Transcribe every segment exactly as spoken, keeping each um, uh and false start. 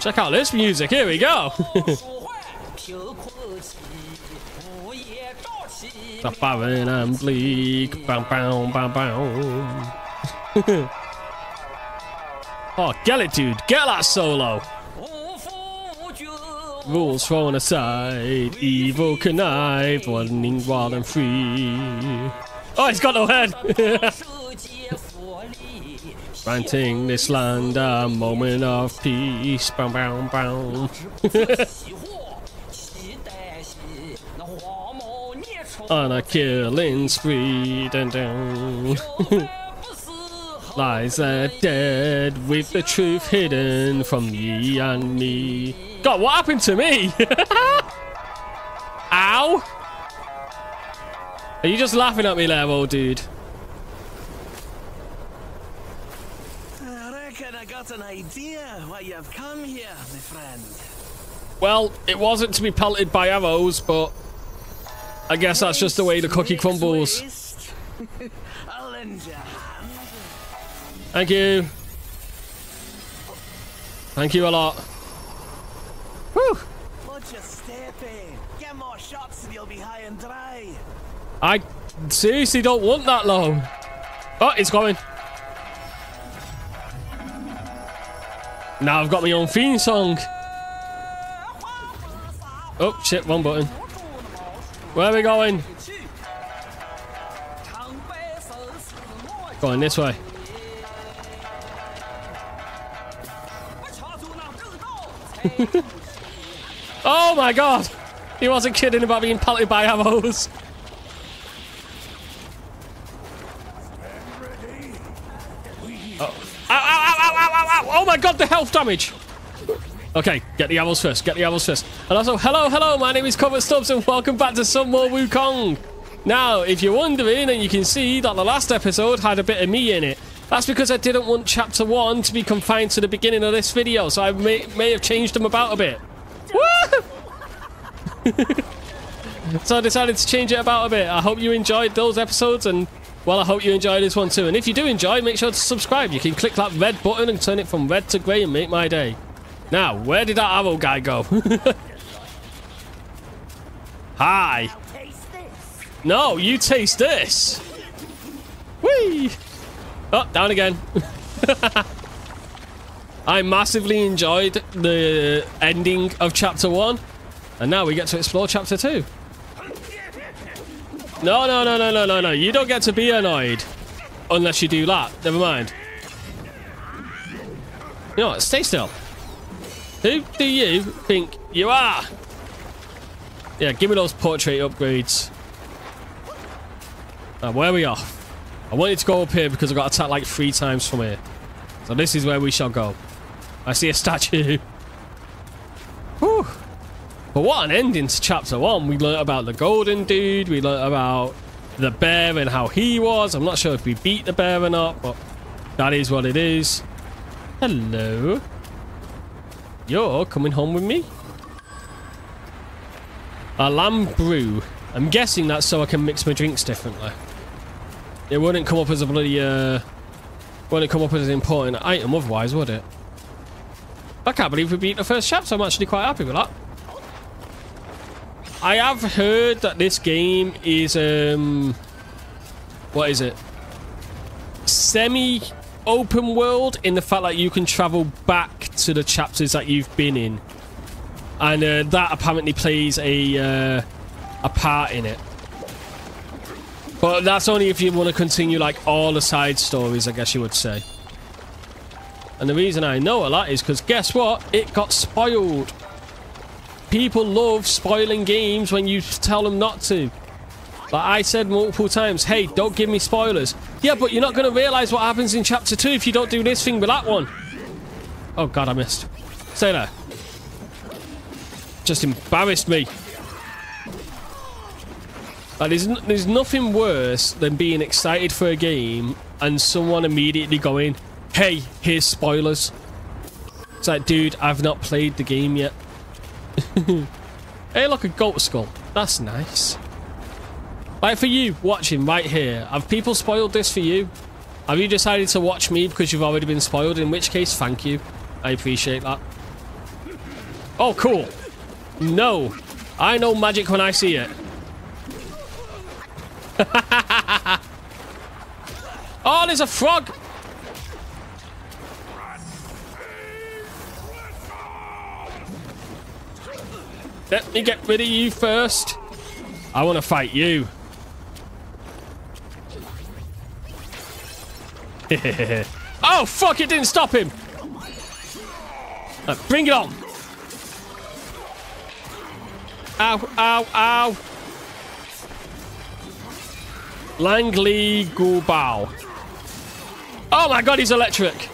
Check out this music. Here we go. The barren and bleak. Bow, bow, bow, bow. Oh, get it, dude. Get that solo. Rules thrown aside. Evil connive. Running wild and free. Oh, he's got no head. Granting this land a moment of peace. Bow, bow, bow. On a killing spree. Dun, dun. Lies are dead with the truth hidden from ye and me. God, what happened to me? Ow! Are you just laughing at me there, old dude? An idea why you've come here, my friend. Well, it wasn't to be pelted by arrows, but I guess that's just the way the cookie crumbles. I'll lend you a hand. Thank you. Thank you a lot. Whew. Watch your step in. Get more shots and you'll be high and dry. I seriously don't want that long. Oh, it's going. Now I've got my own theme song. Oh shit, wrong button. Where are we going? Going this way. Oh my god! He wasn't kidding about being pelted by arrows. Oh my god, the health damage! Okay, get the arrows first, get the arrows first. And also, hello, hello, my name is Cover Stubbs and welcome back to some more Wukong. Now, if you're wondering, and you can see that the last episode had a bit of me in it. That's because I didn't want chapter one to be confined to the beginning of this video, so I may, may have changed them about a bit. Woo! So I decided to change it about a bit. I hope you enjoyed those episodes and... well, I hope you enjoy this one too, and if you do enjoy, make sure to subscribe. You can click that red button and turn it from red to grey and make my day. Now, where did that arrow guy go? Hi. No, you taste this. Whee! Oh, down again. I massively enjoyed the ending of chapter one, and now we get to explore chapter two. No, no, no, no, no, no, no. You don't get to be annoyed unless you do that. Never mind. You know what? Stay still. Who do you think you are? Yeah, give me those portrait upgrades. Now, where are we off? I wanted to go up here because I got attacked like three times from here. So this is where we shall go. I see a statue. Whew. But what an ending to chapter one. We learnt about the golden dude. We learnt about the bear and how he was. I'm not sure if we beat the bear or not, but that is what it is. Hello. You're coming home with me? A lamb brew. I'm guessing that's so I can mix my drinks differently. It wouldn't come up as a bloody... Uh, wouldn't come up as an important item otherwise, would it? I can't believe we beat the first chapter. I'm actually quite happy with that. I have heard that this game is, um, what is it? Semi-open world in the fact that you can travel back to the chapters that you've been in. And uh, that apparently plays a, uh, a part in it. But that's only if you want to continue, like, all the side stories, I guess you would say. And the reason I know all that is because, guess what? It got spoiled. People love spoiling games when you tell them not to. Like I said multiple times, hey, don't give me spoilers. Yeah, but you're not going to realise what happens in chapter two if you don't do this thing with that one. Oh, God, I missed. Stay there. Just embarrassed me. Like, there's, n there's nothing worse than being excited for a game and someone immediately going, hey, here's spoilers. It's like, dude, I've not played the game yet. Hey, look, a goat skull. That's nice. Like, for you watching right here, have people spoiled this for you? Have you decided to watch me because you've already been spoiled? In which case, thank you. I appreciate that. Oh, cool. No. I know magic when I see it. Oh, there's a frog. Let me get rid of you first. I want to fight you. Oh, fuck, it didn't stop him. Right, bring it on. Ow, ow, ow. Langli Gubao. Oh my god, he's electric.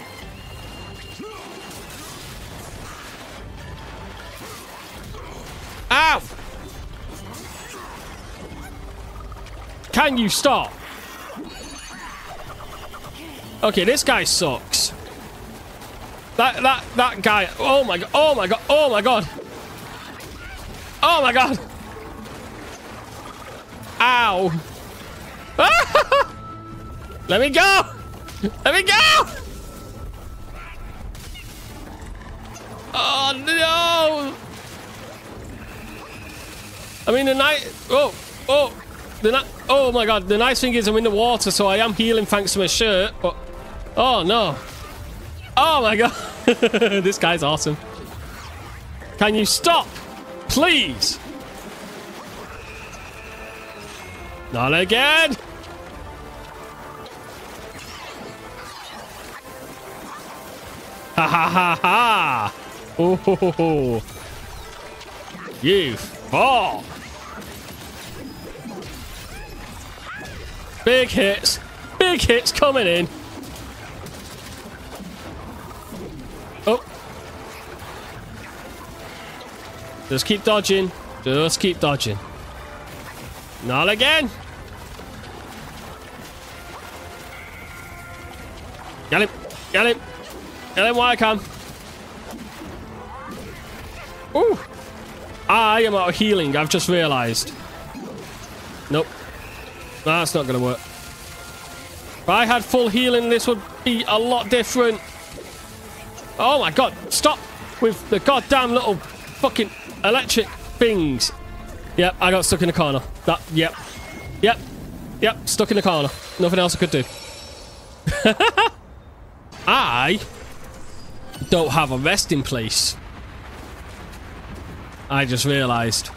Ow! Can you stop? Okay, this guy sucks. That that that guy. Oh my god. Oh my god. Oh my god. Oh my god. Ow. Let me go. Let me go. Oh no. I mean the night. Oh, oh, the night. Oh my god! The nice thing is I'm in the water, so I am healing thanks to my shirt. But oh no! Oh my god! This guy's awesome. Can you stop, please? Not again! Ha ha ha ha! Oh ho ho ho! You fall! Big hits! Big hits coming in! Oh! Just keep dodging. Just keep dodging. Not again! Get him! Get him! Get him while I can! Ooh! I am out of healing, I've just realised. Nope. That's not going to work. If I had full healing, this would be a lot different. Oh my god, stop with the goddamn little fucking electric things. Yep, I got stuck in the corner. That, yep. Yep. Yep, stuck in the corner. Nothing else I could do. I don't have a resting place. I just realised.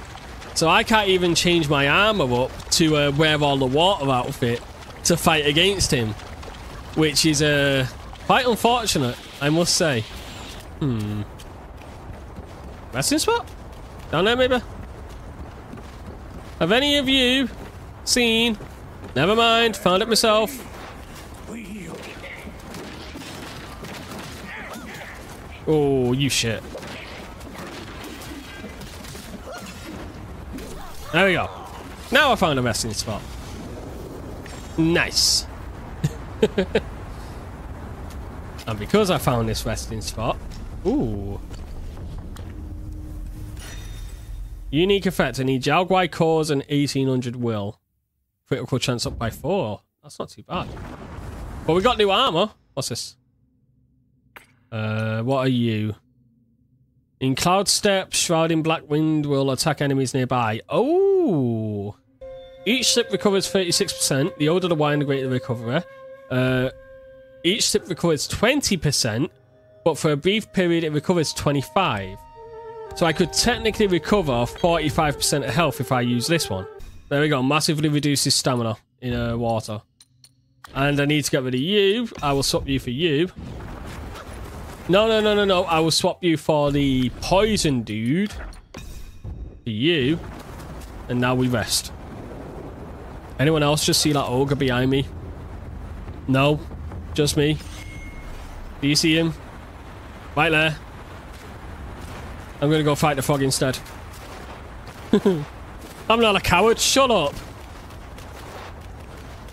So I can't even change my armour up to uh, wear all the water outfit to fight against him. Which is uh, quite unfortunate, I must say. Hmm. Resting spot? Down there, maybe? Have any of you seen... Never mind, found it myself. Oh, you shit. There we go. Now I found a resting spot. Nice. And because I found this resting spot... Ooh. Unique effect. I need Jiao Guai cause and eighteen hundred will. Critical chance up by four. That's not too bad. But we got new armor. What's this? Uh, what are you? In cloud step, shrouding black wind will attack enemies nearby. Oh! Each sip recovers thirty-six percent. The older the wine, the greater the recovery. Uh, each sip recovers twenty percent, but for a brief period, it recovers twenty-five. So I could technically recover forty-five percent of health if I use this one. There we go. Massively reduces stamina in uh, water. And I need to get rid of you. I will swap you for you. No, no, no, no, no. I will swap you for the poison dude. For you. And now we rest. Anyone else just see that ogre behind me? No. Just me. Do you see him? Right there. I'm going to go fight the frog instead. I'm not a coward. Shut up.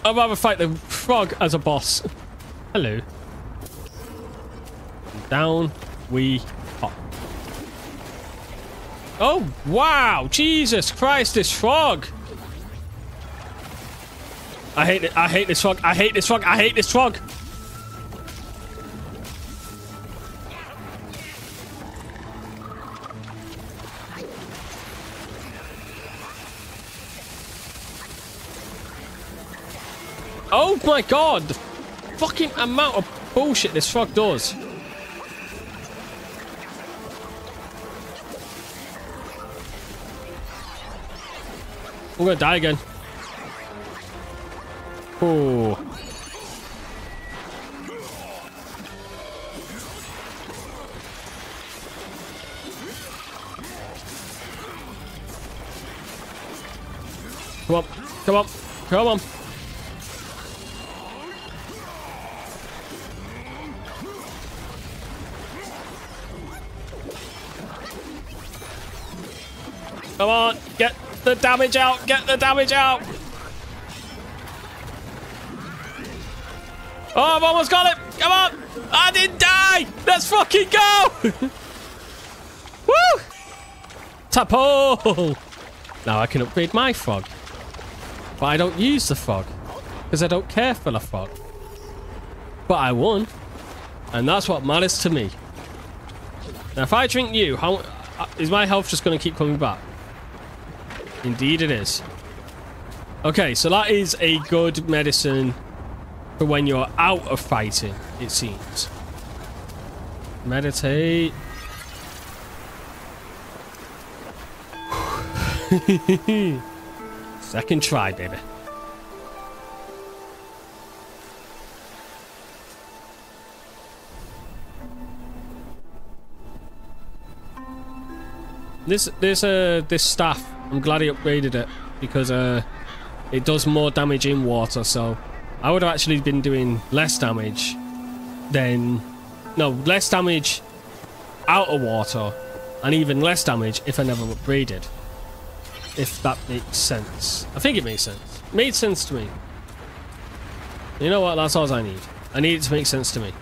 I'd rather fight the frog as a boss. Hello. Down we pop. Oh, wow. Jesus Christ, this frog. I hate it. I hate this frog. I hate this frog. I hate this frog. Oh my god! The fucking amount of bullshit this frog does. We're gonna die again. Oh. Come on, come on, come on. Come on, get the damage out, get the damage out. Oh, I've almost got it. Come on. I didn't die. Let's fucking go. Woo. Tap hole. Now I can upgrade my frog. But I don't use the frog because I don't care for the frog. But I won, and that's what matters to me. Now, if I drink you, how is my health just going to keep coming back? Indeed, it is. Okay, so that is a good medicine for when you're out of fighting, it seems. Meditate. Second try, baby. This this uh this staff, I'm glad he upgraded it because uh it does more damage in water, so I would have actually been doing less damage than no, less damage out of water and even less damage if I never upgraded. If that makes sense. I think it makes sense. It made sense to me. You know what? That's all I need. I need it to make sense to me.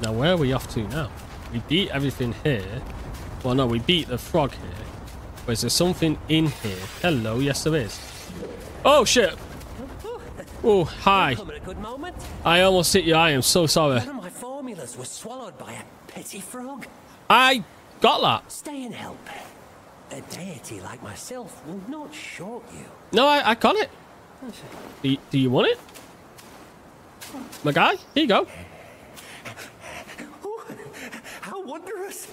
Now, where are we off to now? We beat everything here. Well, no, we beat the frog here. But is there something in here? Hello. Yes, there is. Oh, shit. Oh, hi. I almost hit you. I am so sorry. One of my formulas was swallowed by a petty frog. I... got that. Stay and help. A deity like myself will not short you. No, I, I got it. Do you, do you want it? My guy, here you go. Oh, how wondrous.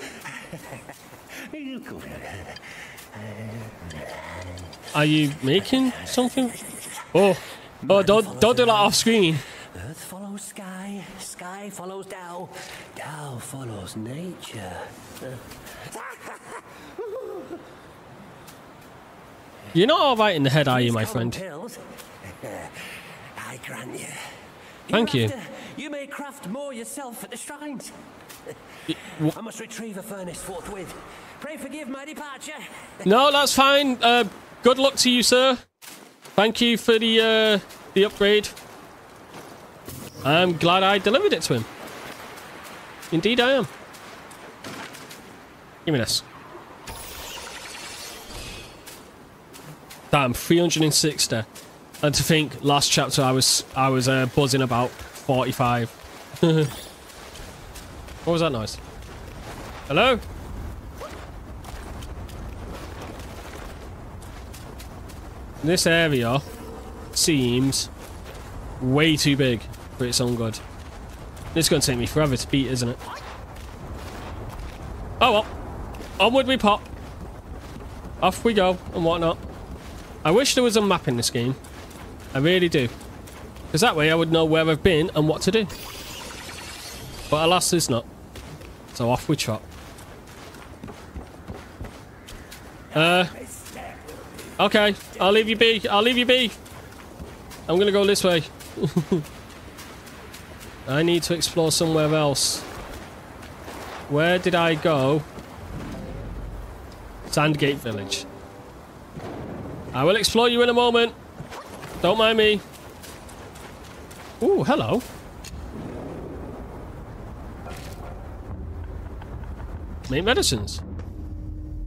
Are you making something? Oh, oh, don't, don't do that off screen. Earth follows sky, sky follows Tao, Tao follows nature. You're not all right in the head, are you, my friend? I grant you. Thank you. You may craft more yourself at the shrines. I must retrieve a furnace forthwith. Pray forgive my departure. No, that's fine. Uh, good luck to you, sir. Thank you for the uh, the upgrade. I'm glad I delivered it to him. Indeed I am. Give me this. Damn, three hundred sixty. And to think, last chapter I was I was uh, buzzing about forty-five. What was that noise? Hello? This area seems way too big. Its own good. It's going to take me forever to beat, isn't it? Oh well. Onward we pop. Off we go and whatnot. I wish there was a map in this game. I really do. Because that way I would know where I've been and what to do. But alas, there's not. So off we trot. Uh. Okay. I'll leave you be. I'll leave you be. I'm going to go this way. I need to explore somewhere else. Where did I go? Sandgate Village. I will explore you in a moment. Don't mind me. Ooh, hello. Make medicines.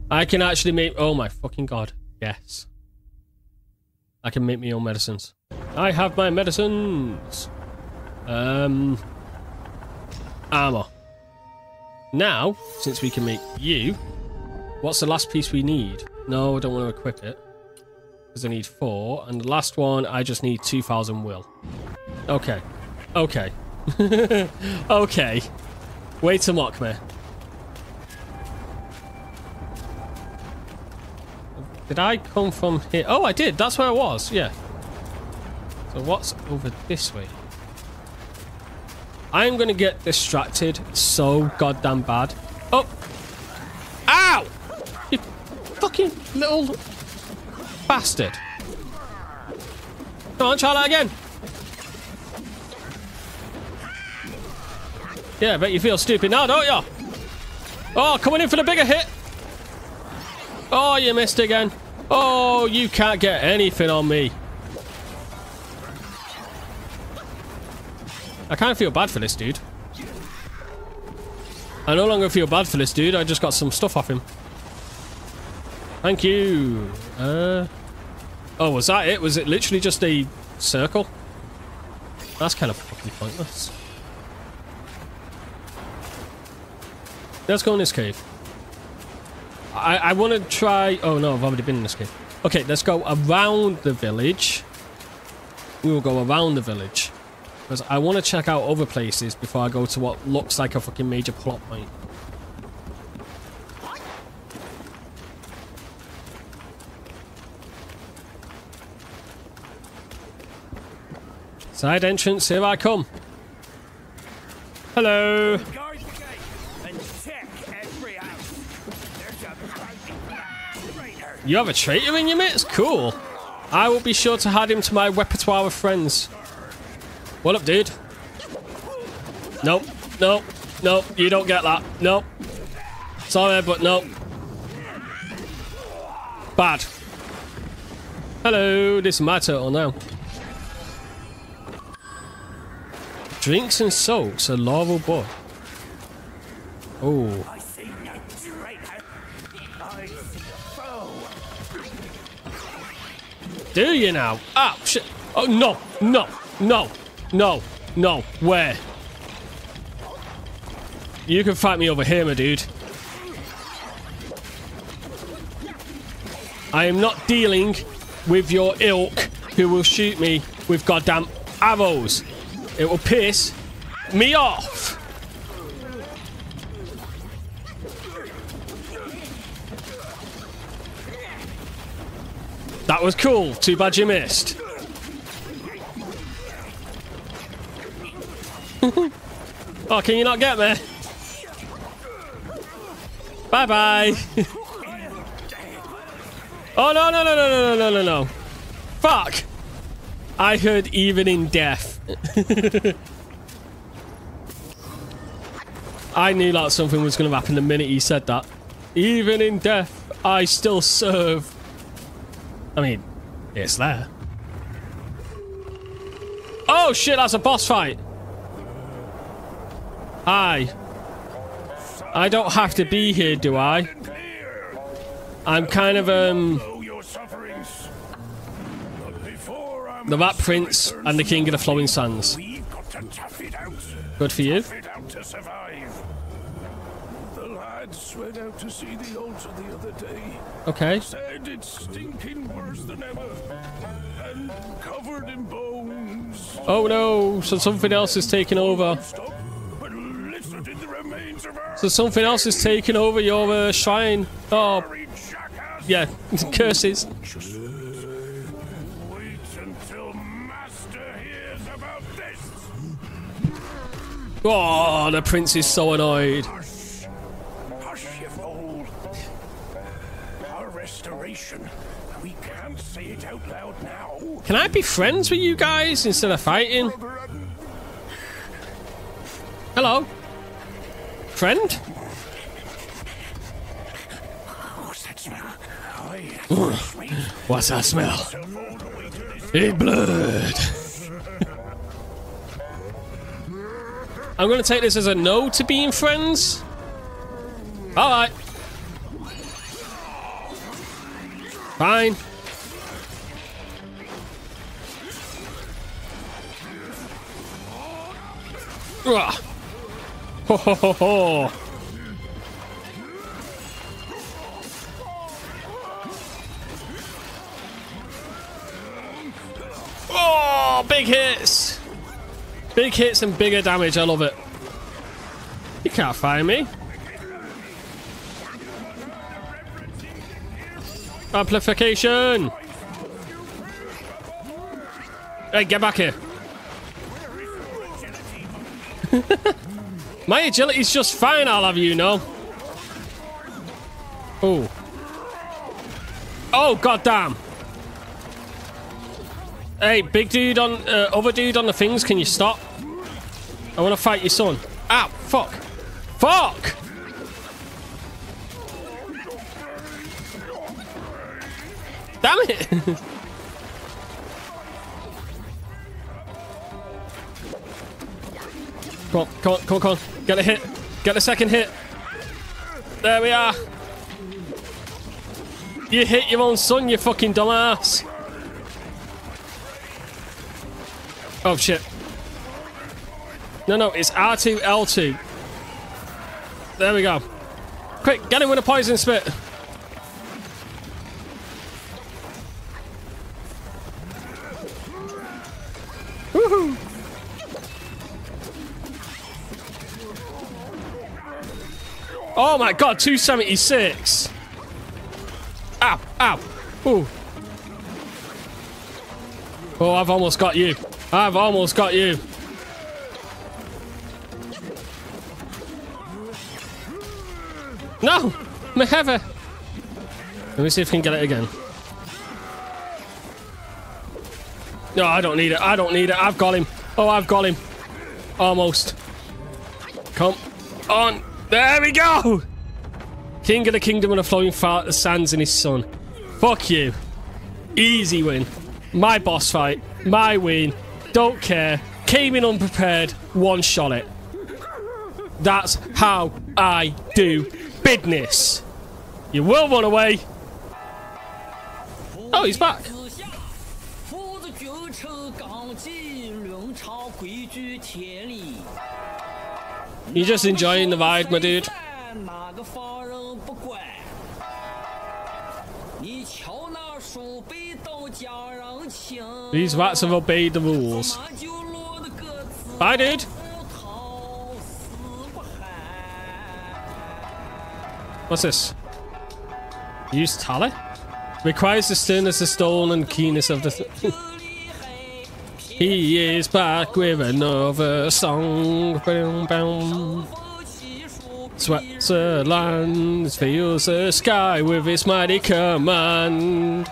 I can actually make... oh my fucking god. Yes. I can make me own medicines. I have my medicines. Um, armor. Now, since we can make you, what's the last piece we need? No, I don't want to equip it. because I need four. And the last one, I just need two thousand will. Okay. Okay. Okay. Way to mock me. Did I come from here? Oh, I did. That's where I was. Yeah. So what's over this way? I'm going to get distracted so goddamn bad. Oh. Ow! You fucking little bastard. Come on, try that again. Yeah, I bet you feel stupid now, don't you? Oh, coming in for the bigger hit. Oh, you missed again. Oh, you can't get anything on me. I kind of feel bad for this dude. I no longer feel bad for this dude. I just got some stuff off him. Thank you. Uh, oh, was that it? Was it literally just a circle? That's kind of fucking pointless. Let's go in this cave. I, I want to try... Oh, no, I've already been in this cave. Okay, let's go around the village. We will go around the village. Because I want to check out other places before I go to what looks like a fucking major plot point. Side entrance, here I come. Hello. You have a traitor in your midst? Cool. I will be sure to add him to my repertoire of friends. What up, dude? Nope. Nope. Nope. You don't get that. Nope. Sorry, but nope. Bad. Hello. This is my turtle now. Drinks and soaks a laurel boy. Oh. Do you now? Ah, shit. Oh, no, no, no, no, no. Where? You can fight me over here, my dude. I am not dealing with your ilk who will shoot me with goddamn arrows. It will piss me off. That was cool. Too bad you missed. Oh, can you not get me? Bye-bye. Oh, no, no, no, no, no, no, no, no. Fuck. I heard even in death. I knew that something was going to happen the minute he said that. Even in death, I still serve. I mean, it's there. Oh shit, that's a boss fight. Hi. I don't have to be here, do I? I'm kind of, um... the Rat Prince and the King of the Flowing Sands. Good for you. Went out to see the altar the other day. Okay. Said it's stinking worse than ever. And covered in bones. Oh no, so something else is taking over. So something else is taking over your uh, shrine. Oh. Yeah, curses. Wait until Master hears about this. Oh, the prince is so annoyed. We can't say it out loud now. Can I be friends with you guys instead of fighting? Hello, friend. What's that smell? What's that smell? It's blood. I'm gonna take this as a no to being friends. All right. Fine. Ugh. Ho ho ho ho. got big hits. Big hits and bigger damage. I love it. You can't find me. Amplification. Hey, get back here. My agility's just fine, I'll have you know. Oh. Oh, goddamn. Hey, big dude on... Uh, other dude on the things, can you stop? I want to fight your son. Ow, fuck. Fuck! Damn it! Come on, come on, come on, come on. Get a hit. Get a second hit. There we are. You hit your own son, you fucking dumbass. Oh, shit. No, no, it's R two L two. There we go. Quick, get him with a poison spit. Woohoo! Oh my god, two seventy-six. Ow, ow. Ooh. Oh, I've almost got you. I've almost got you. No! My heaven. Let me see if I can get it again. No, I don't need it. I don't need it. I've got him. Oh, I've got him. Almost. Come on. There we go! King of the kingdom and the flowing sands and his son. Fuck you. Easy win. My boss fight. My win. Don't care. Came in unprepared. One shot it. That's how I do business. You will run away. Oh, he's back. You're just enjoying the vibe, my dude. These rats have obeyed the rules. Bye, dude. What's this? Use tally? Requires the sternness, the stone, and keenness of the... Th He is back with another song. Boom, boom. Switzerland fills the sky with its mighty command.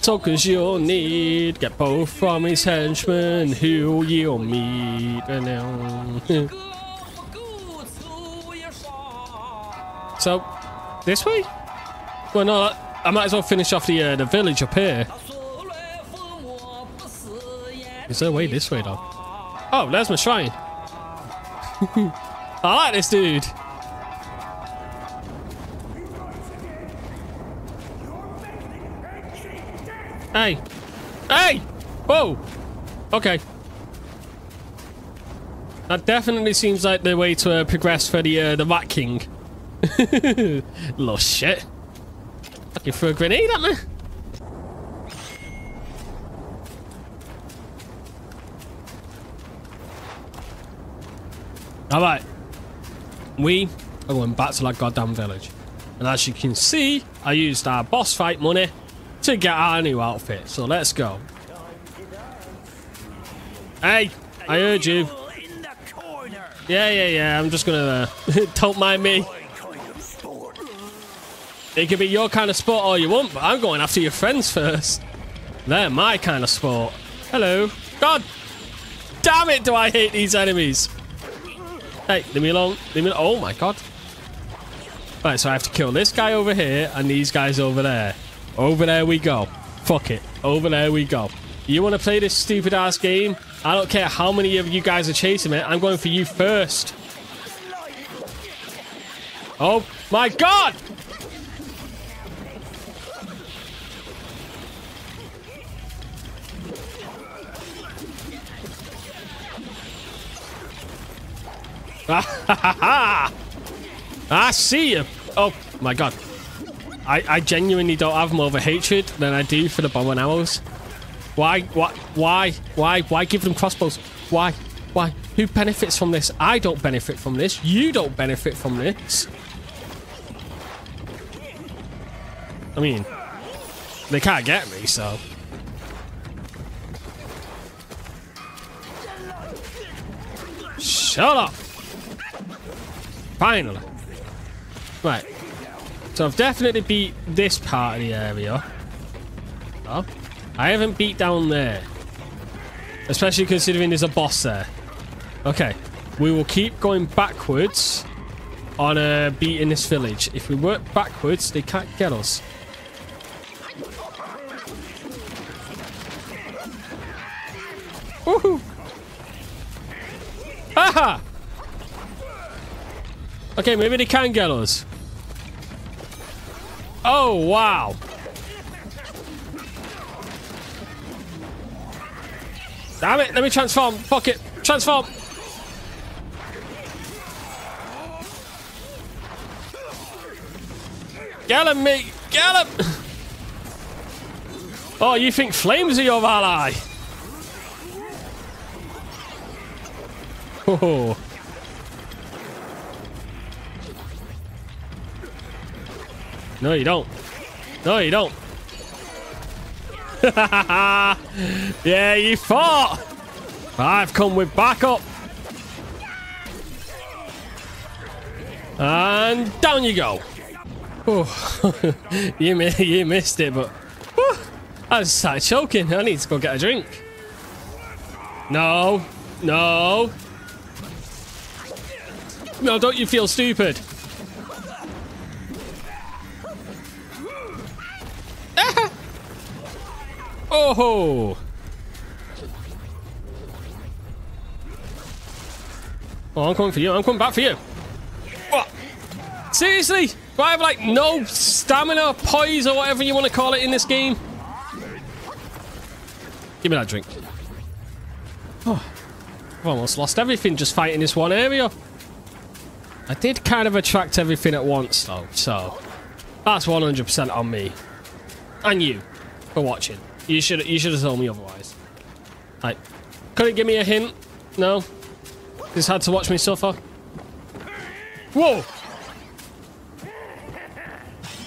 Tokens you'll need. Get both from his henchmen who you'll meet. So, this way? Well, no, I might as well finish off the, uh, the village up here. Is there a way this way, though? Oh, there's my shrine. I like this dude. Hey. Hey! Whoa! Okay. That definitely seems like the way to uh, progress for the, uh, the Rat King. Little shit. Fucking threw a grenade at me. Alright, we are going back to that goddamn village. And as you can see, I used our boss fight money to get our new outfit. So let's go. Hey, I heard you. Yeah, yeah, yeah, I'm just gonna... Uh, don't mind me. It could be your kind of sport all you want, but I'm going after your friends first. They're my kind of sport. Hello. God damn it, do I hate these enemies. Hey, leave me alone. Leave me alone. Oh my god. Right, so I have to kill this guy over here and these guys over there. Over there we go. Fuck it. Over there we go. You want to play this stupid ass game? I don't care how many of you guys are chasing me. I'm going for you first. Oh my god! I see you. Oh my god. I, I genuinely don't have more of a hatred than I do for the bow and arrows. Why? Why? Why? Why? Why give them crossbows? Why? Why? Who benefits from this? I don't benefit from this. You don't benefit from this. I mean, they can't get me, so... Shut up! Finally. Right. So I've definitely beat this part of the area. Oh, I haven't beat down there. Especially considering there's a boss there. Okay. We will keep going backwards on uh, beating this village. If we work backwards, they can't get us. Woohoo! Haha! Okay, maybe they can get us. Oh, wow. Damn it, let me transform. Fuck it. Transform. Get him, mate. Get him. Oh, you think flames are your ally? Oh. No, you don't. No, you don't. Yeah, you fought. I've come with backup. And down you go. Oh, you, mi you missed it, but... Whew, I was started choking. I need to go get a drink. No. No. No, don't you feel stupid? Oh ho! Oh, I'm coming for you. I'm coming back for you. What? Seriously? Do I have like no stamina, poise, or whatever you want to call it in this game? Give me that drink. Oh, I've almost lost everything just fighting this one area. I did kind of attract everything at once though, so that's one hundred percent on me. And you for watching. You should you should have told me otherwise. Like, couldn't give me a hint? No? Just had to watch me suffer? Whoa!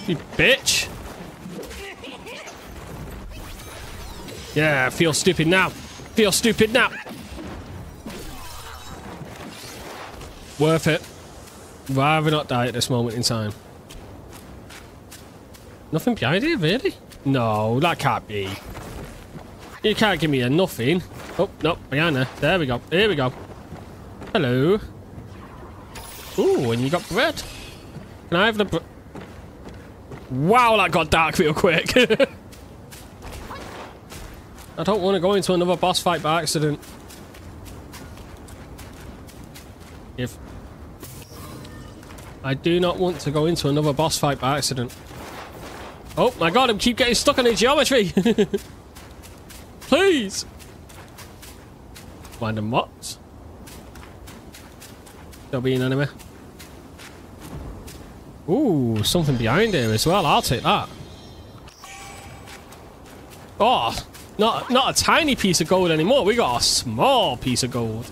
You bitch! Yeah, I feel stupid now. Feel stupid now. Worth it. Rather not die at this moment in time. Nothing behind here, really? No, that can't be. You can't give me a nothing. Oh, no, behind her. There we go. Here we go. Hello. Ooh, and you got bread. Can I have the bread? Wow, that got dark real quick. I don't want to go into another boss fight by accident. If... I do not want to go into another boss fight by accident. Oh my god, I keep getting stuck on the geometry. Please. Blind and what? There'll be an enemy. Ooh, something behind here as well. I'll take that. Oh, not not a tiny piece of gold anymore. We got a small piece of gold.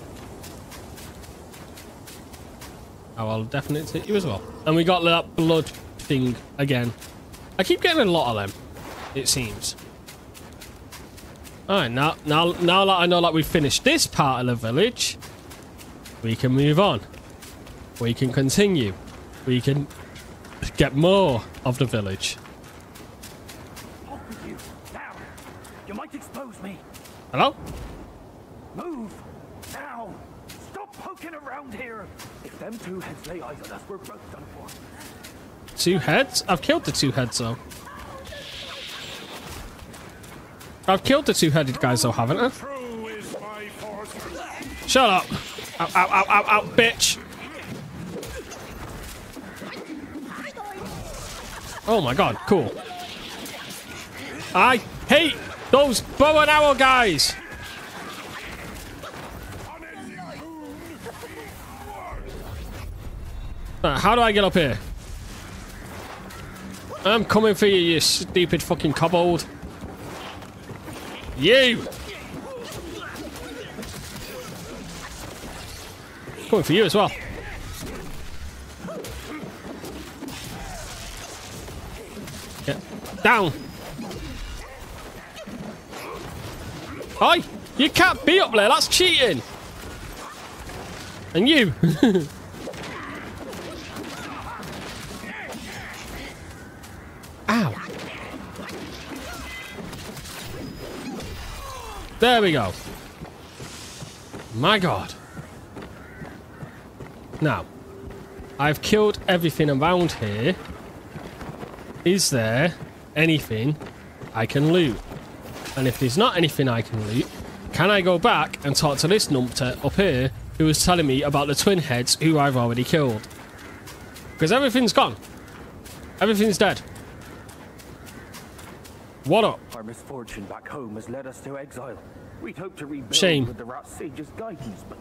Oh, I'll definitely take you as well. And we got that blood thing again. I keep getting a lot of them, it seems. Alright, now, now, now that I know that we've finished this part of the village, we can move on. We can continue. We can get more of the village. Off with you, now. You might expose me. Hello? Move, now. Stop poking around here. If them two heads lay eyes on us, we're both done for. Two heads? I've killed the two heads though. I've killed the two-headed guys though, haven't I? Shut up! Ow, ow, ow, ow, ow, bitch! Oh my god, cool. I hate those bow and arrow guys! Right, how do I get up here? I'm coming for you, you stupid fucking kobold. You! Coming for you as well. Yeah. Down! Oi! You can't be up there, that's cheating! And you! Ow! There we go. My god. Now, I've killed everything around here. Is there anything I can loot? And if there's not anything I can loot, can I go back and talk to this numptet up here who was telling me about the twin heads who I've already killed? Because everything's gone. Everything's dead. What up? Our misfortune back home has led us to exile. We'd hoped to rebuild Shame. with the Rat Sage's guidance, but...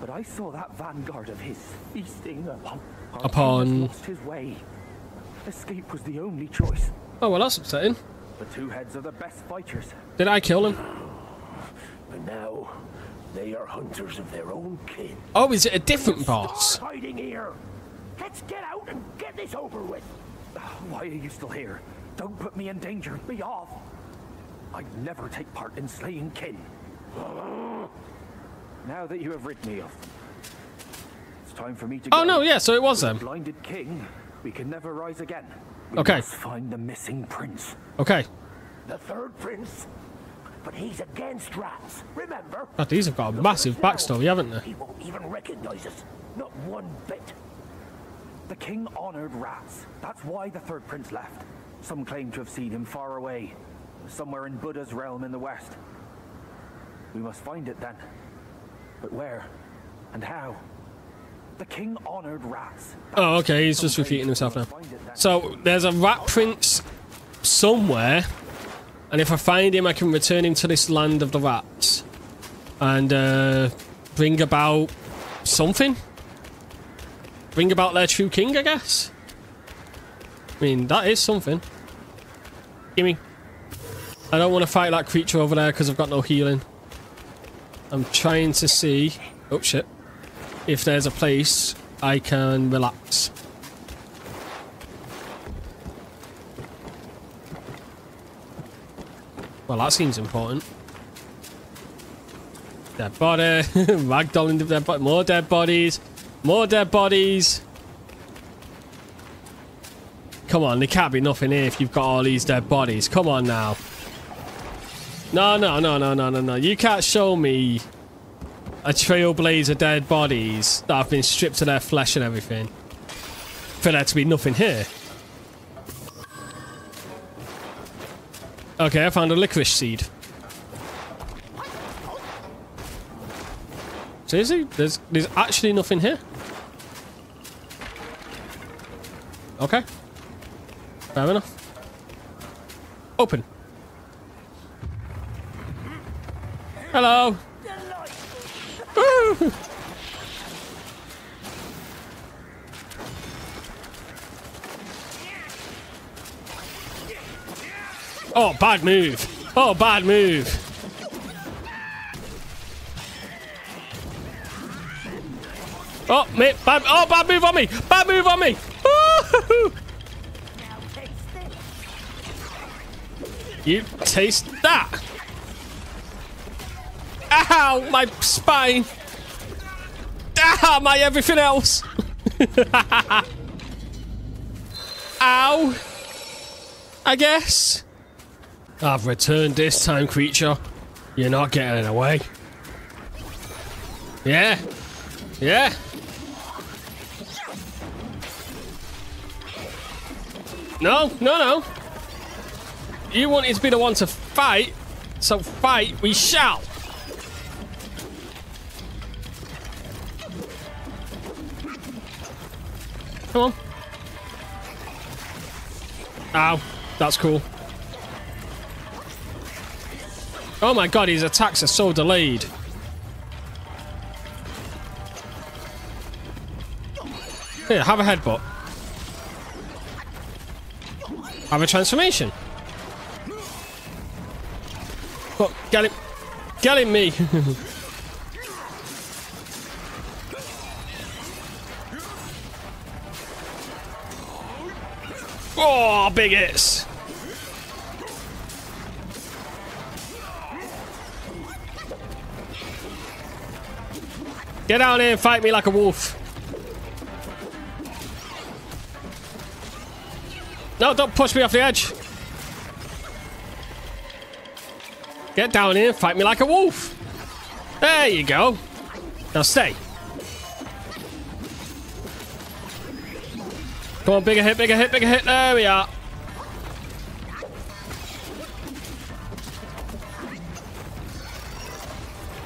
But I saw that vanguard of his feasting upon... Upon... lost his way. Escape was the only choice. Oh, well, that's upsetting. The two heads are the best fighters. Did I kill him? But now, they are hunters of their own kin. Oh, is it a different boss? Stop hiding here. Let's get out and get this over with. Why are you still here? Don't put me in danger. Be off. I'd never take part in slaying kin. Now that you have rid me off, it's time for me to. Oh go. no, yeah, so it was them. Blinded King, we can never rise again. We okay. Must find the missing prince. Okay. The third prince, but he's against rats. Remember? God, these have got a massive backstory, haven't they? He won't even recognise us, not one bit. The king honoured rats. That's why the third prince left. Some claim to have seen him far away, somewhere in Buddha's realm in the west. We must find it then. But where? And how? The king honored rats. Oh, okay, he's just refuting himself now. So, there's a rat prince somewhere, and if I find him, I can return him to this land of the rats. And, uh, bring about something? Bring about their true king, I guess? I mean, that is something. Gimme. I don't want to fight that creature over there because I've got no healing. I'm trying to see, oh shit, if there's a place I can relax. Well, that seems important. Dead body, ragdolling dead body, more dead bodies, more dead bodies. Come on, there can't be nothing here if you've got all these dead bodies. Come on now. No, no, no, no, no, no, no. You can't show me a trailblazer of dead bodies that have been stripped of their flesh and everything for there to be nothing here. Okay, I found a licorice seed. Seriously? There's, there's actually nothing here? Okay. Fair enough. Open. Hello. Woo. Oh, bad move. Oh, bad move. Oh, mate, bad, oh, bad move on me. Bad move on me. Woo-hoo-hoo. You taste that. Ow, my spine. Ah, my everything else. Ow. I guess. I've returned this time, creature. You're not getting away. Yeah. Yeah. No, no, no. You wanted to be the one to fight, so fight we shall. Come on. Ow. That's cool. Oh my god, his attacks are so delayed. Here, have a headbutt. Have a transformation. Oh, got him. Got him, me. Oh, big hits. Get down here and fight me like a wolf. No, don't push me off the edge. Get down here and fight me like a wolf. There you go. Now stay. Come on, bigger hit, bigger hit, bigger hit. There we are.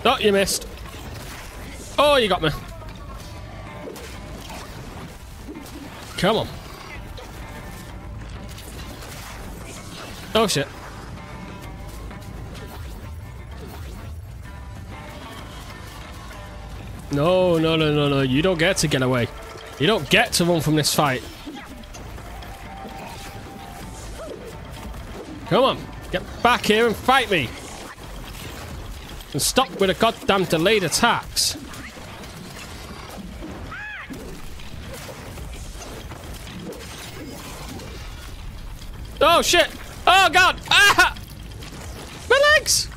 Oh, you missed. Oh, you got me. Come on. Oh, shit. No, no, no, no, no. You don't get to get away. You don't get to run from this fight. Come on. Get back here and fight me. And stop with the goddamn delayed attacks. Oh, shit. Oh, God. Ah! My legs.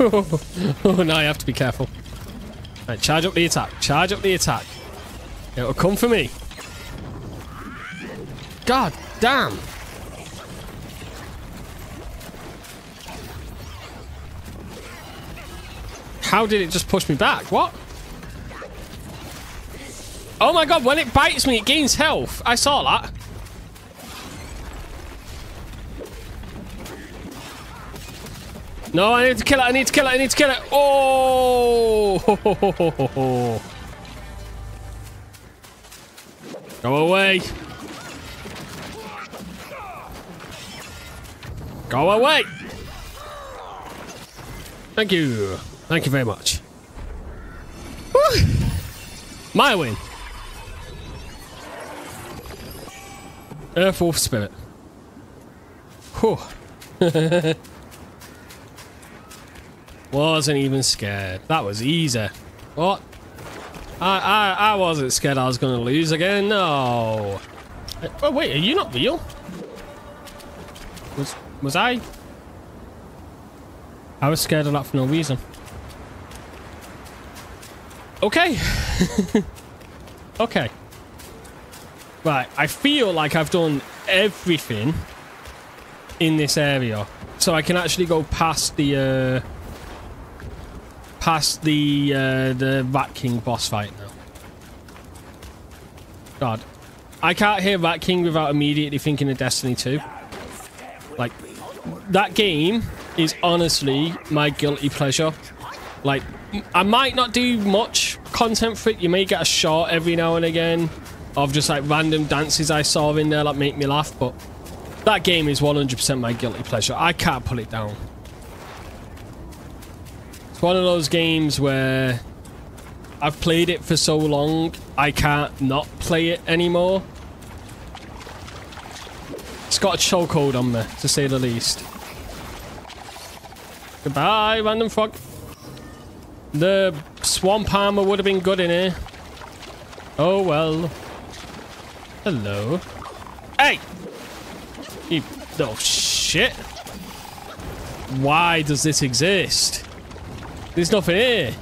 Oh, now you have to be careful. Right, charge up the attack. Charge up the attack. It'll come for me. God damn. How did it just push me back? What? Oh my god, when it bites me, it gains health. I saw that. No, I need to kill it. I need to kill it. I need to kill it. Oh! Ho, ho, ho, ho, ho. Go away. Go away. Thank you. Thank you very much. Woo. My win. Earth Wolf Spirit. Whew. Wasn't even scared. That was easy. What? I I I wasn't scared I was gonna lose again. No. Oh wait, are you not real? Was was I? I was scared of that for no reason. Okay. Okay. Right, I feel like I've done everything in this area. So I can actually go past the uh Past the uh, the Rat King boss fight now. God, I can't hear Rat King without immediately thinking of Destiny two. Like, that game is honestly my guilty pleasure. Like, I might not do much content for it. You may get a shot every now and again of just like random dances I saw in there that make me laugh. But that game is one hundred percent my guilty pleasure. I can't put it down. It's one of those games where I've played it for so long, I can't not play it anymore. It's got a chokehold on me, to say the least. Goodbye, random frog. The swamp armor would have been good in here. Oh, well. Hello. Hey! You little shit. Why does this exist? There's nothing here.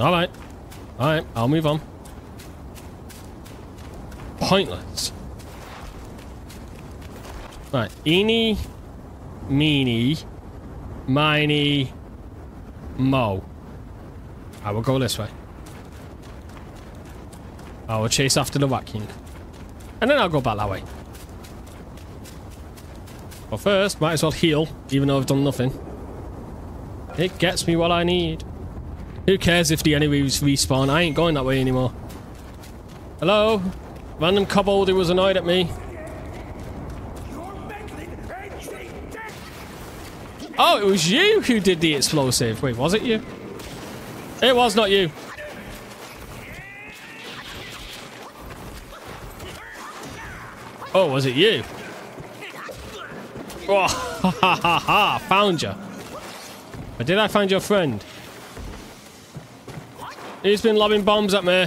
Alright. Alright, I'll move on. Pointless. Right. Eeny, meeny, miny, mo. I will go this way. I will chase after the Rat King. And then I'll go back that way. But first, might as well heal, even though I've done nothing. It gets me what I need. Who cares if the enemies respawn? I ain't going that way anymore. Hello? Random kobold who was annoyed at me. Oh, it was you who did the explosive. Wait, was it you? It was not you. Oh, was it you? Oh, ha ha ha ha! Found you. But did I find your friend? He's been lobbing bombs at me.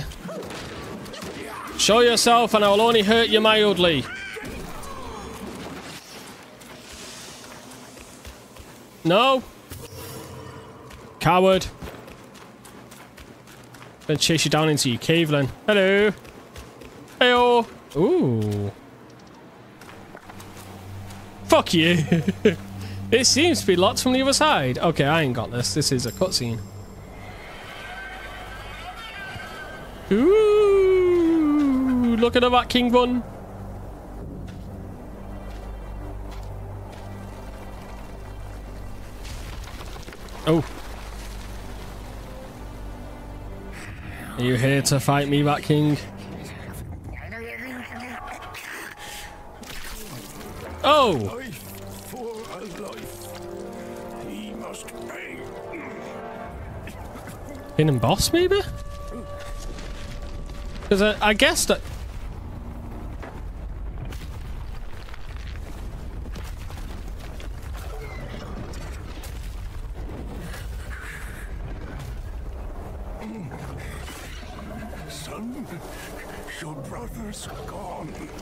Show yourself, and I will only hurt you mildly. No. Coward. Then chase you down into your cave then. Hello. Heyo. Ooh. Fuck you. It seems to be lots from the other side. Okay, I ain't got this. This is a cutscene. Ooh. Look at the Rat King bun. Oh. Are you here to fight me, Rat King? Oh! Pin and boss, maybe? Because I, I guess that...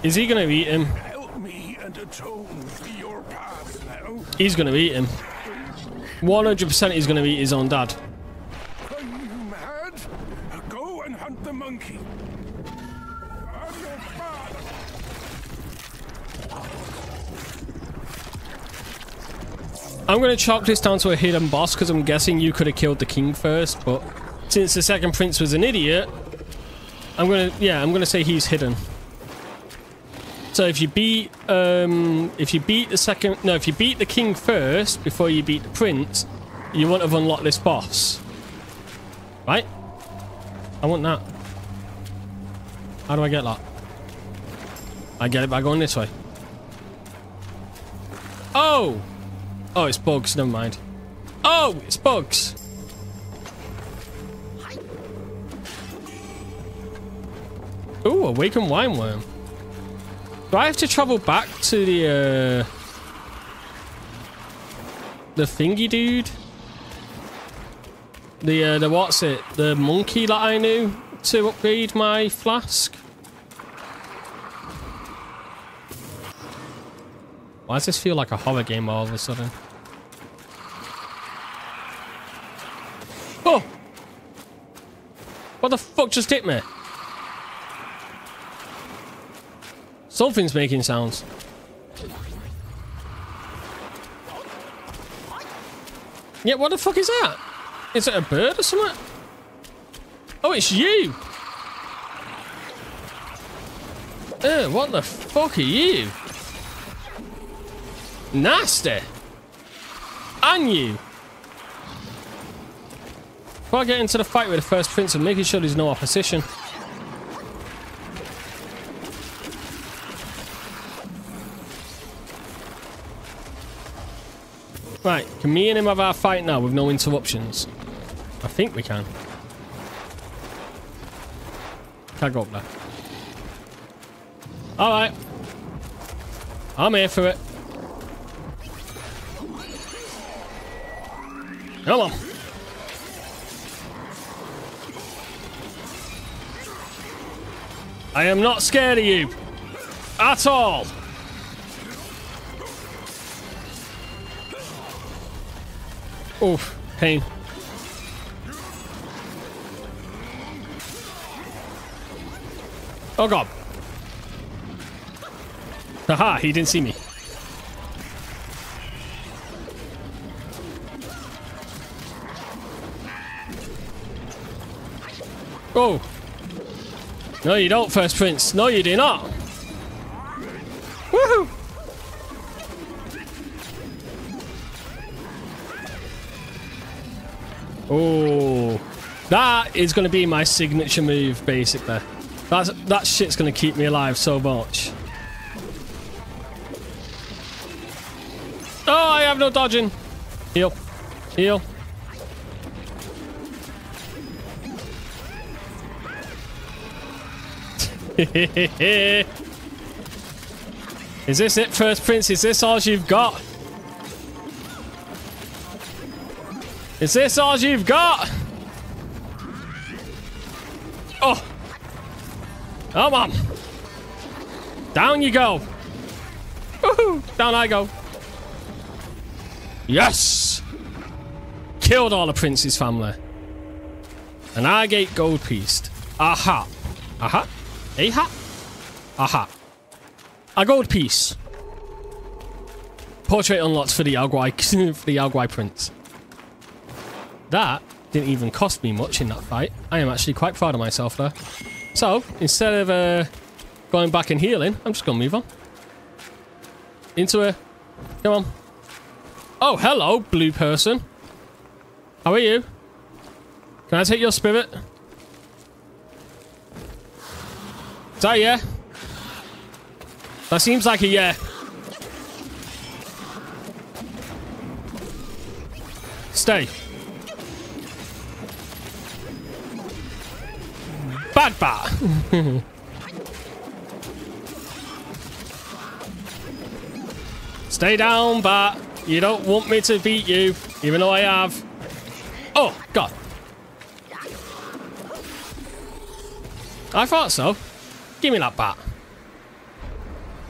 Is he gonna eat him? Help me and atone for your past now. He's gonna eat him. one hundred percent he's gonna eat his own dad. Are you mad? Go and hunt the monkey. I'm your father. I'm gonna chalk this down to a hidden boss because I'm guessing you could have killed the king first, but since the second prince was an idiot, I'm gonna yeah, I'm gonna say he's hidden. So if you beat, um, if you beat the second, no, if you beat the king first before you beat the prince, you won't have unlocked this boss, right? I want that. How do I get that? I get it by going this way. Oh, oh, it's bugs. Never mind. Oh, it's bugs. Ooh, awaken wine worm. Do I have to travel back to the, uh, the thingy dude? The, uh, the what's it? The monkey that I knew to upgrade my flask? Why does this feel like a horror game all of a sudden? Oh! What the fuck just hit me? Something's making sounds. Yeah, what the fuck is that? Is it a bird or something? Oh, it's you! Uh, what the fuck are you? Nasty! And you! Before I get into the fight with the First Prince, I'm making sure there's no opposition. Right, can me and him have our fight now with no interruptions? I think we can. Can I go up there? Alright. I'm here for it. Come on. I am not scared of you. At all. Oof, pain. Oh god. Haha, he didn't see me. Oh. No you don't, First Prince. No you do not. Woohoo! Oh, that is going to be my signature move, basically. That's, that shit's going to keep me alive so much. Oh, I have no dodging. Heal. Heal. Is this it, First Prince? Is this all you've got? Is this all you've got? Oh! Come on! Down you go! Woohoo! Down I go! Yes! Killed all the Prince's family. And I get gold pieced. Aha! Aha! Aha! Aha! A gold piece. Portrait unlocked for the Alguai for the Alguai Prince. That didn't even cost me much in that fight. I am actually quite proud of myself there. So, instead of uh, going back and healing, I'm just going to move on. Into a... Come on. Oh, hello, blue person. How are you? Can I take your spirit? Is that yeah? That seems like a yeah. Stay. Bad bat. Stay down, bat. You don't want me to beat you, even though I have. Oh, God. I thought so. Give me that bat.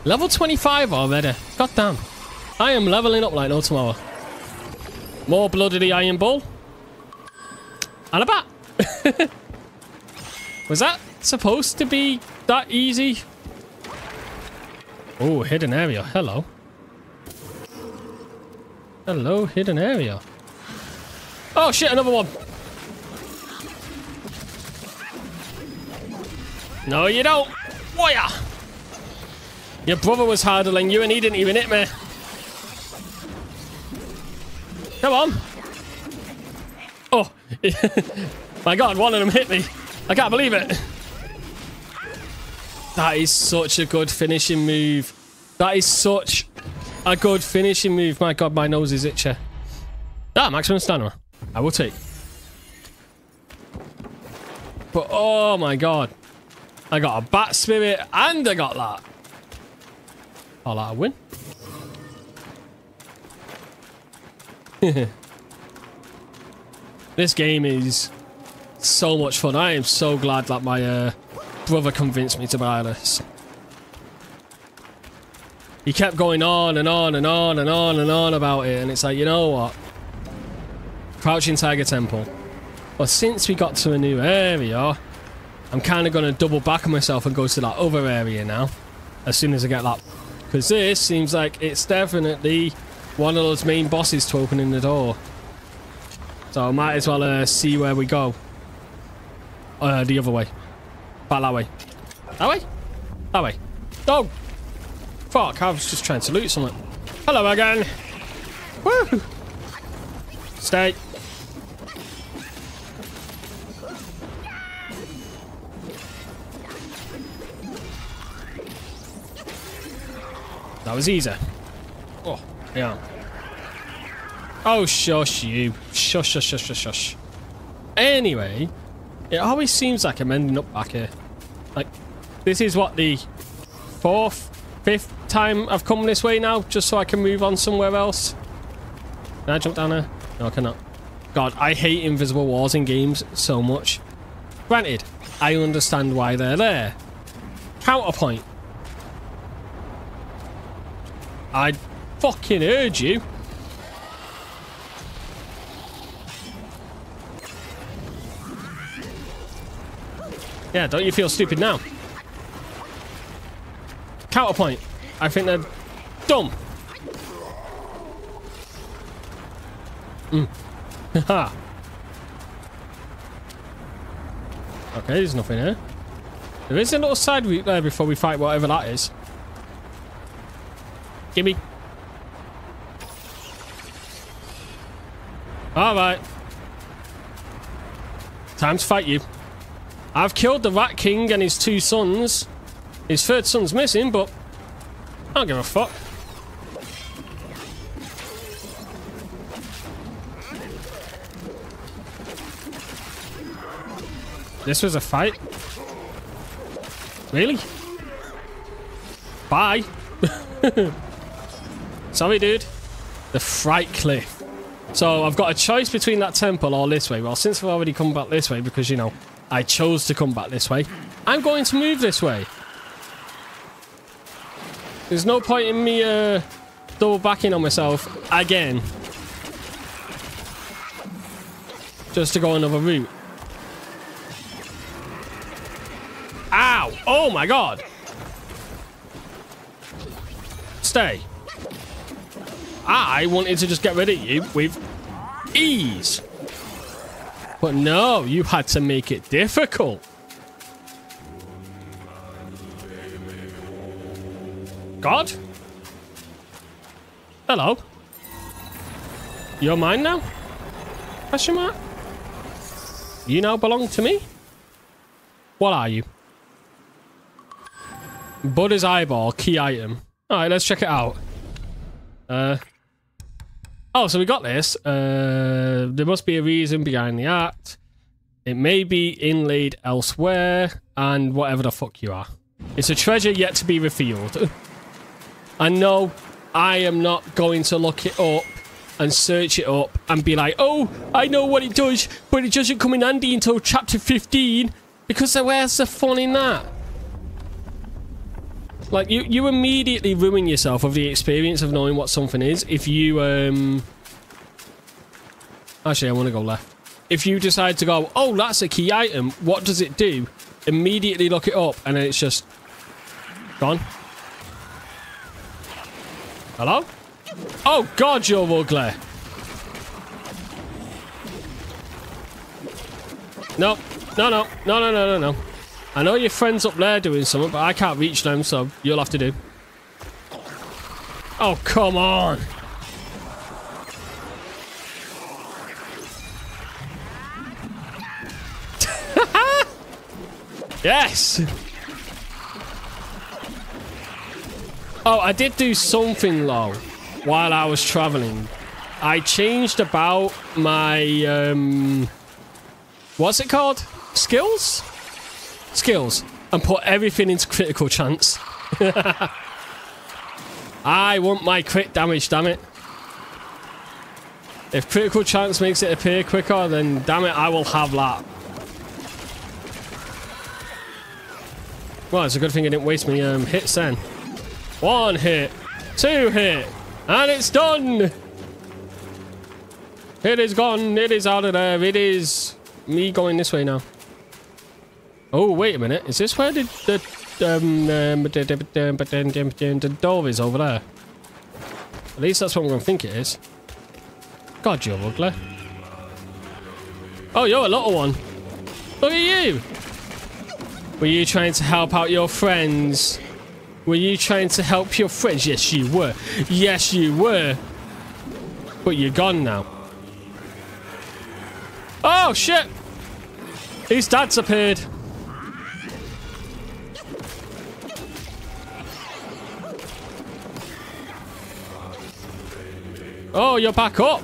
Level twenty-five already. God damn. I am leveling up like no tomorrow. More blood of the iron ball. And a bat. Was that supposed to be that easy? Oh, hidden area. Hello. Hello, hidden area. Oh shit, another one. No, you don't. Warrior. Your brother was harder than you and he didn't even hit me. Come on. Oh. My God, one of them hit me. I can't believe it. That is such a good finishing move. That is such a good finishing move. My God, my nose is itchy. Ah, maximum stamina. I will take. But oh my God. I got a bat spirit and I got that. I'll let her win. This game is so much fun. I am so glad that my uh, brother convinced me to buy this. He kept going on and on and on and on and on about it. And it's like, you know what? Crouching Tiger Temple. Well, since we got to a new area, I'm kind of going to double back on myself and go to that other area now. As soon as I get that. Because this seems like it's definitely one of those main bosses to open in the door. So I might as well uh, see where we go. Uh, the other way. Back that way. That way? That way. Oh! Fuck, I was just trying to loot something. Hello again! Woo! Stay. That was easy. Oh, yeah. Oh, shush you. Shush, shush, shush, shush, shush. Anyway, it always seems like I'm ending up back here. Like, this is what, the fourth, fifth time I've come this way now, just so I can move on somewhere else. Can I jump down there? No, I cannot. God, I hate invisible walls in games so much. Granted, I understand why they're there. Counterpoint. I fucking urge you. Yeah, don't you feel stupid now? Counterpoint. I think they're dumb. Mm. Haha. Okay, there's nothing here. There is a little side route there before we fight whatever that is. Gimme. Alright. Time to fight you. I've killed the Rat King and his two sons. His third son's missing, but I don't give a fuck. This was a fight? Really? Bye. Sorry, dude. The Fright Cliff. So I've got a choice between that temple or this way. Well, since I've already come back this way, because, you know, I chose to come back this way, I'm going to move this way. There's no point in me uh, double backing on myself again. Just to go another route. Ow! Oh my god! Stay. I wanted to just get rid of you with ease. But no, you had to make it difficult. God? Hello. You're mine now? Question mark? You now belong to me? What are you? Buddha's eyeball, key item. Alright, let's check it out. Uh... Oh, so we got this. Uh, there must be a reason behind the act. It may be inlaid elsewhere, and whatever the fuck you are. It's a treasure yet to be revealed. And no, I am not going to look it up and search it up and be like, oh, I know what it does, but it doesn't come in handy until chapter fifteen, because where's the fun in that? Like, you, you immediately ruin yourself of the experience of knowing what something is if you, um... Actually, I want to go left. If you decide to go, oh, that's a key item, what does it do? Immediately look it up, and then it's just... gone. Hello? Oh, God, you're ugly. No, no, no, no, no, no, no, no. I know your friend's up there doing something, but I can't reach them, so you'll have to do. Oh, come on. Yes. Oh, I did do something, though, while I was traveling. I changed about my, um... what's it called? Skills? Skills and put everything into critical chance. I want my crit damage, damn it. If critical chance makes it appear quicker, then damn it, I will have that. Well, it's a good thing I didn't waste my um, hits then. One hit, two hit, and it's done. It is gone, it is out of there, it is me going this way now. Oh, wait a minute. Is this where the the, um, the door is over there? At least that's what I'm going to think it is. God, you're ugly. Oh, you're a little one. Look at you. Were you trying to help out your friends? Were you trying to help your friends? Yes, you were. Yes, you were. But you're gone now. Oh, shit. His dad's appeared. Oh, you're back up.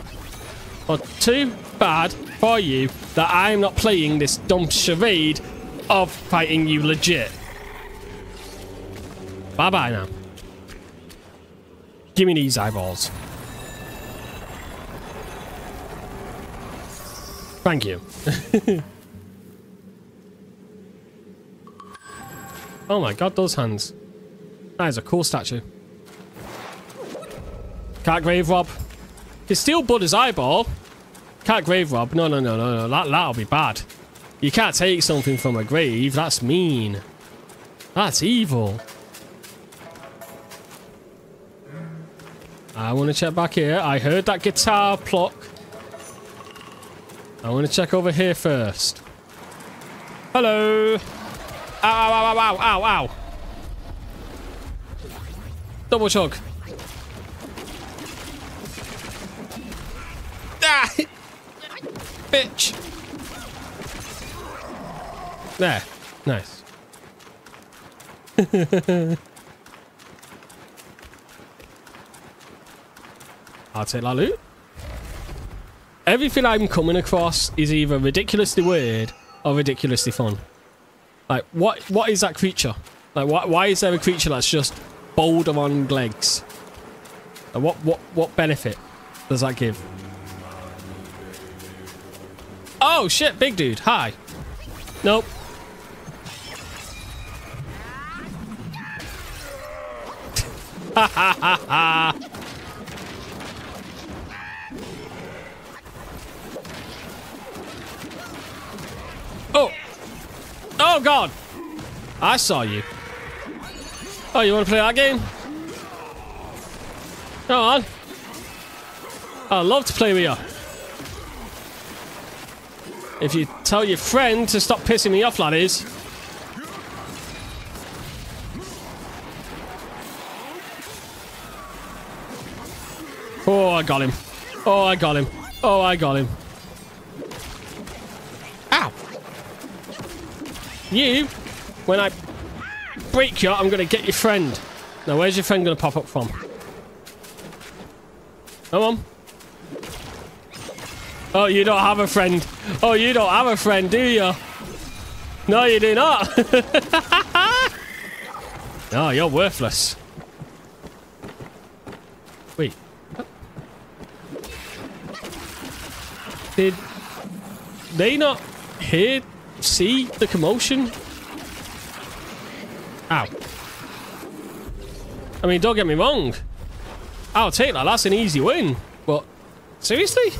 Well, too bad for you that I'm not playing this dumb charade of fighting you legit. Bye-bye now. Give me these eyeballs. Thank you. Oh my god, those hands. That is a cool statue. Can't grave rob. You steal Buddha's eyeball. Can't grave rob. No, no, no, no, no. That, that'll be bad. You can't take something from a grave. That's mean. That's evil. I want to check back here. I heard that guitar pluck. I want to check over here first. Hello. Ow, ow, ow, ow, ow, ow. Double chug. Ah! Bitch. There. Nice. I'll take that loot. Everything I'm coming across is either ridiculously weird or ridiculously fun. Like, what? What is that creature? Like, why, why is there a creature that's just boulder on legs. And what what what benefit does that give? Oh shit, big dude. Hi. Nope. Ha ha ha ha. Oh. Oh god. I saw you. Oh, you want to play that game? Come on. I love to play with you. If you tell your friend to stop pissing me off, laddies. Oh, I got him. Oh, I got him. Oh, I got him. Ow. You, when I... break you, I'm gonna get your friend. Now, where's your friend gonna pop up from? Come on. Oh, you don't have a friend. Oh, you don't have a friend, do you? No, you do not. No, you're worthless. Wait. Did they not hear, see the commotion? Ow. I mean, don't get me wrong. I'll take that. That's an easy win. But, seriously?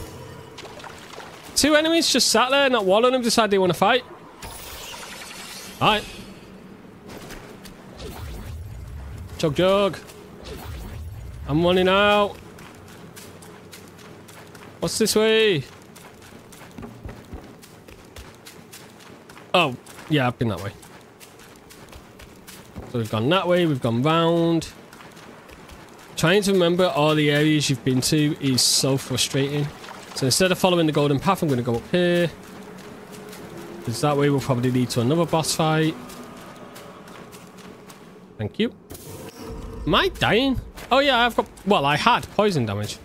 Two enemies just sat there, not one of them decided they want to fight. Alright. Chug jug. I'm running out. What's this way? Oh, yeah, I've been that way. So we've gone that way, we've gone round. Trying to remember all the areas you've been to is so frustrating. So instead of following the golden path, I'm going to go up here. Because that way will probably lead to another boss fight. Thank you. Am I dying? Oh yeah, I've got... well, I had poison damage.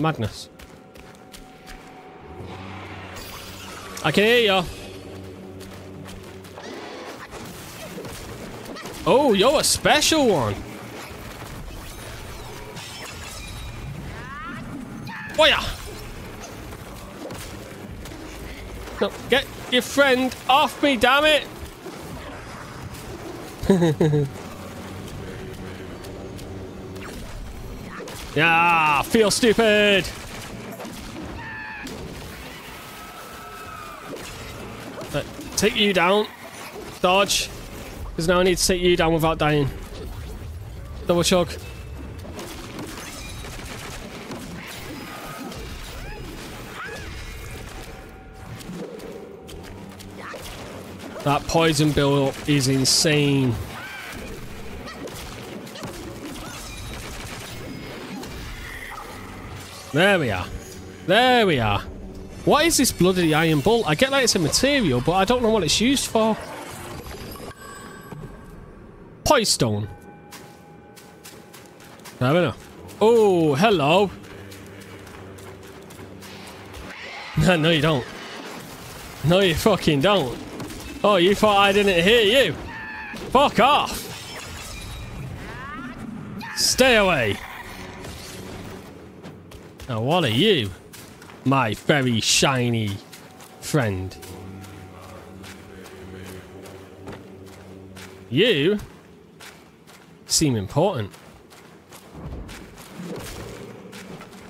Madness. I can hear you. Oh, you're a special one. Oh yeah. No, get your friend off me, damn it. Yeah, feel stupid. Right, take you down. Dodge. Because now I need to take you down without dying. Double chug. That poison build up is insane. There we are. There we are. What is this bloody iron bolt? I get that it's a material, but I don't know what it's used for. Poise stone. Fair enough. Oh, hello. No, you don't. No, you fucking don't. Oh, you thought I didn't hear you? Fuck off! Stay away! Now, what are you, my very shiny friend? You seem important.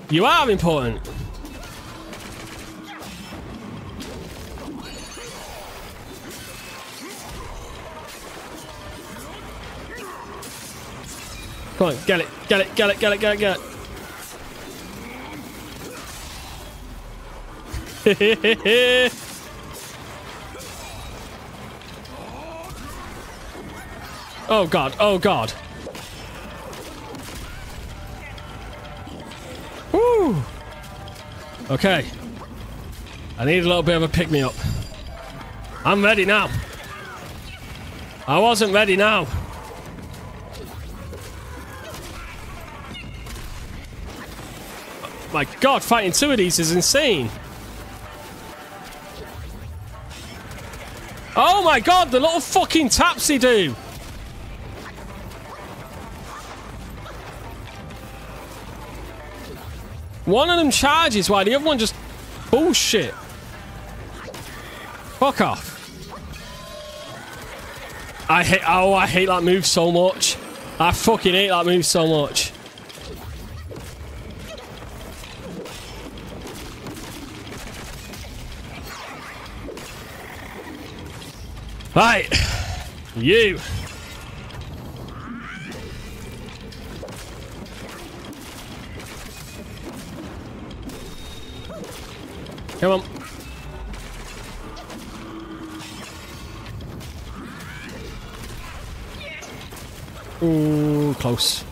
You are important! Come on, get it, get it, get it, get it, get it, get it. Oh god, oh god. Woo! Okay. I need a little bit of a pick-me-up. I'm ready now. I wasn't ready now. My god, fighting two of these is insane. Oh my god, the little fucking taps they do. One of them charges while the other one just... Bullshit. Fuck off. I hate... Oh, I hate that move so much. I fucking hate that move so much. Right. You. Come on. Ooh, close.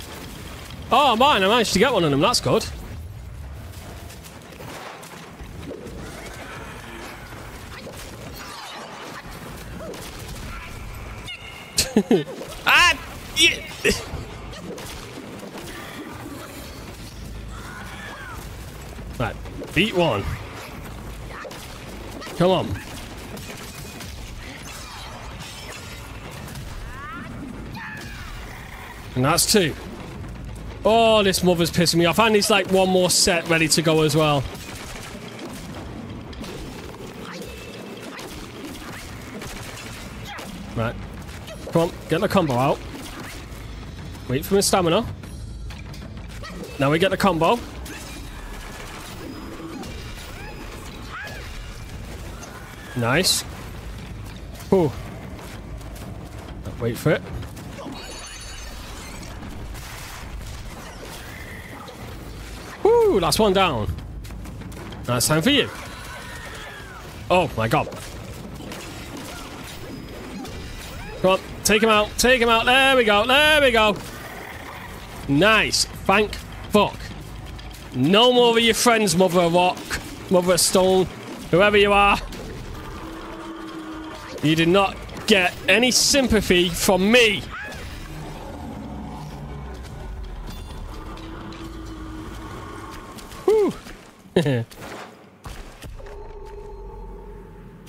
Oh, mine. I managed to get one of them. That's good. Ah! Yeah. Right. Beat one. Come on. And that's two. Oh, this mother's pissing me off. And it's like one more set ready to go as well. Right. Come on. Get the combo out. Wait for my stamina. Now we get the combo. Nice. Oh. Wait for it. Woo, that's one down. Now it's time for you. Oh my god. Come on, take him out, take him out. There we go, there we go. Nice. Thank fuck. No more of your friends, Mother of Rock, Mother of Stone, whoever you are. You did not get any sympathy from me. Whew. Did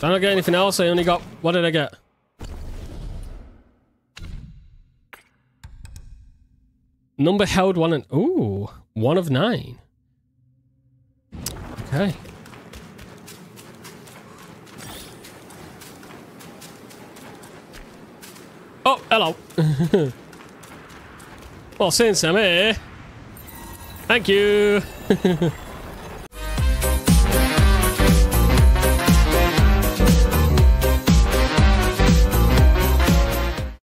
I not get anything else? I only got... What did I get? Number held one and... Ooh. One of nine. Okay. Oh, hello. Well, since I'm here, thank you.